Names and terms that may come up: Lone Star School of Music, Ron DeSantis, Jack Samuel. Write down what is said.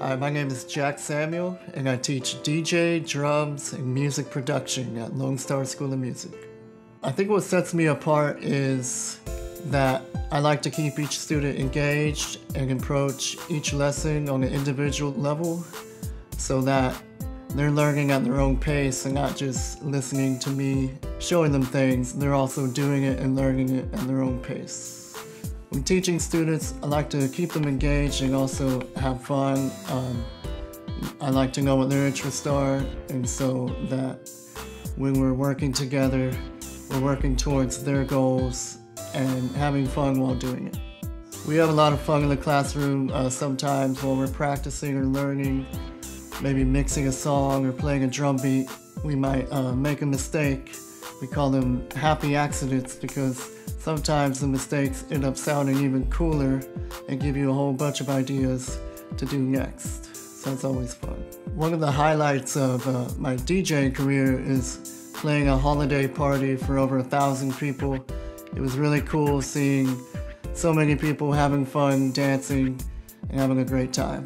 My name is Jack Samuel, and I teach DJ, drums, and music production at Lone Star School of Music. I think what sets me apart is that I like to keep each student engaged and approach each lesson on an individual level so that they're learning at their own pace and not just listening to me showing them things. They're also doing it and learning it at their own pace. When teaching students, I like to keep them engaged and also have fun. I like to know what their interests are, and so that when we're working together, we're working towards their goals and having fun while doing it. We have a lot of fun in the classroom sometimes while we're practicing or learning, maybe mixing a song or playing a drum beat. We might make a mistake. We call them happy accidents because sometimes the mistakes end up sounding even cooler and give you a whole bunch of ideas to do next. So it's always fun. One of the highlights of my DJing career is playing a holiday party for over 1,000 people. It was really cool seeing so many people having fun, dancing, and having a great time.